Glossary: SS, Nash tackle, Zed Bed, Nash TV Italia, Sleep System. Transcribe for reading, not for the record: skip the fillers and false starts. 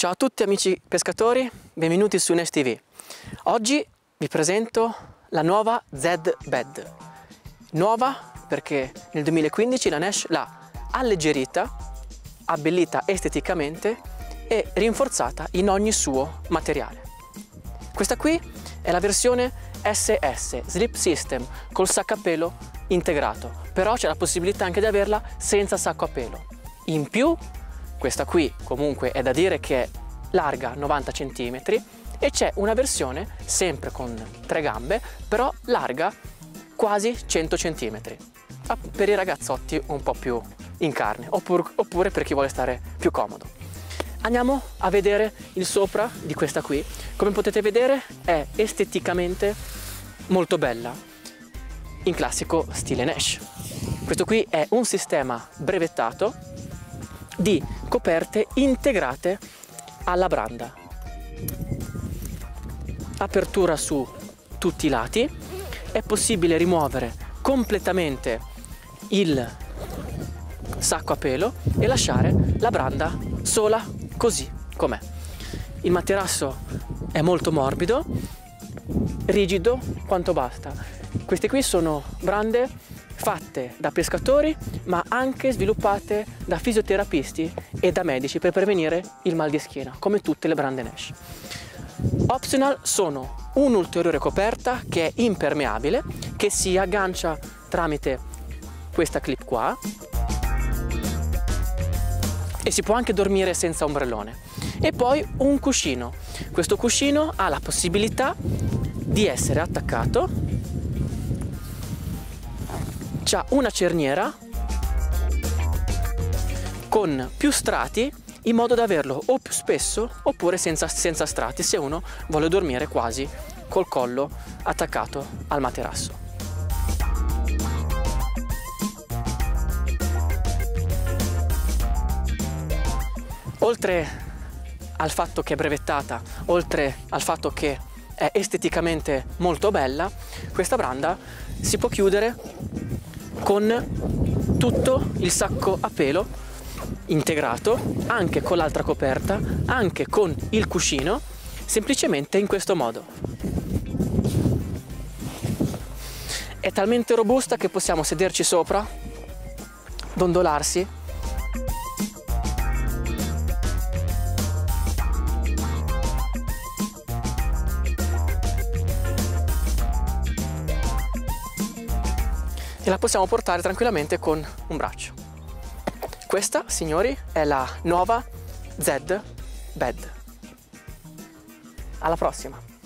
Ciao a tutti amici pescatori, benvenuti su Nash TV. Oggi vi presento la nuova Zed Bed. Nuova perché nel 2015 la Nash l'ha alleggerita, abbellita esteticamente e rinforzata in ogni suo materiale. Questa qui è la versione SS, Sleep System, col sacco a pelo integrato, però c'è la possibilità anche di averla senza sacco a pelo. In più, questa qui comunque è da dire che è larga 90 cm e c'è una versione sempre con 3 gambe, però larga quasi 100 cm, per i ragazzotti un po' più in carne, oppure per chi vuole stare più comodo. Andiamo a vedere il sopra di questa qui. Come potete vedere è esteticamente molto bella, in classico stile Nash. Questo qui è un sistema brevettato di coperte integrate alla branda, apertura su tutti i lati. È possibile rimuovere completamente il sacco a pelo e lasciare la branda sola così com'è. Il materasso è molto morbido, rigido quanto basta. Queste qui sono brande fatte da pescatori, ma anche sviluppate da fisioterapisti e da medici per prevenire il mal di schiena, come tutte le brande Nash. Optional sono un'ulteriore coperta che è impermeabile, che si aggancia tramite questa clip qua, e si può anche dormire senza ombrellone. E poi un cuscino. Questo cuscino ha la possibilità di essere attaccato. C'ha una cerniera con più strati, in modo da averlo o più spesso oppure senza strati, se uno vuole dormire quasi col collo attaccato al materasso. Oltre al fatto che è brevettata, oltre al fatto che è esteticamente molto bella, questa branda si può chiudere con tutto il sacco a pelo integrato, anche con l'altra coperta, anche con il cuscino, semplicemente in questo modo. È talmente robusta che possiamo sederci sopra, dondolarsi, e la possiamo portare tranquillamente con un braccio. Questa, signori, è la nuova Zed Bed. Alla prossima!